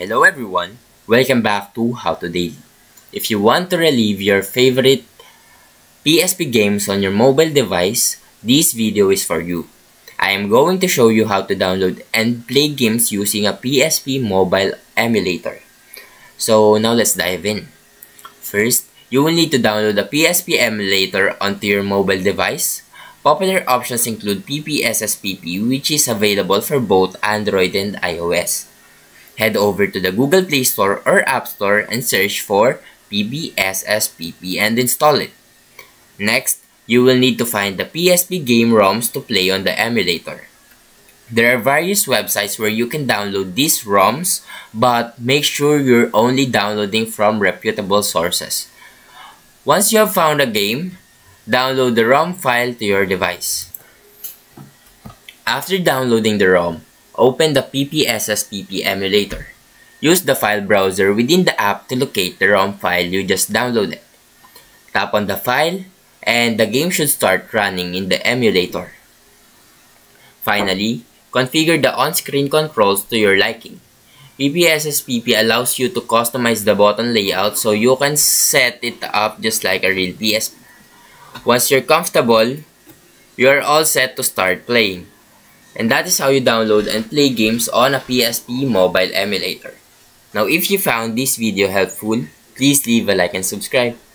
Hello everyone, welcome back to How To Daily. If you want to relive your favorite PSP games on your mobile device, this video is for you. I am going to show you how to download and play games using a PSP mobile emulator. So now let's dive in. First, you will need to download a PSP emulator onto your mobile device. Popular options include PPSSPP, which is available for both Android and iOS. Head over to the Google Play Store or App Store and search for PPSSPP and install it. Next, you will need to find the PSP game ROMs to play on the emulator. There are various websites where you can download these ROMs, but make sure you're only downloading from reputable sources. Once you have found a game, download the ROM file to your device. After downloading the ROM, open the PPSSPP emulator. Use the file browser within the app to locate the ROM file you just downloaded. Tap on the file, and the game should start running in the emulator. Finally, configure the on-screen controls to your liking. PPSSPP allows you to customize the button layout so you can set it up just like a real PSP. Once you're comfortable, you're all set to start playing. And that is how you download and play games on a PSP mobile emulator. Now, if you found this video helpful, please leave a like and subscribe.